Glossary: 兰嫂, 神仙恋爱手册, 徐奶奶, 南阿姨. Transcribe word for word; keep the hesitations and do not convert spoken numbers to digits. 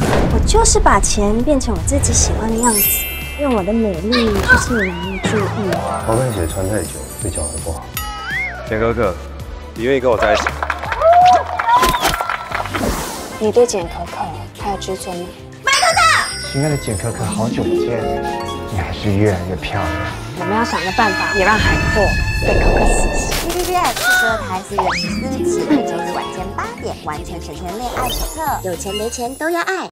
我就是把钱变成我自己喜欢的样子，用我的美丽去吸引人注意。高跟鞋穿太久对脚很不好。田哥哥，你愿意跟我在一起？你对简可可还有执着吗？麦哥哥，亲爱的简可可，好久不见，你还是越来越漂亮。我们要想个办法，也让韩国对可可死心。T V B S 四十二台四月十四日起，每周日晚间八点，完成《神仙恋爱手册》，有钱没钱都要爱。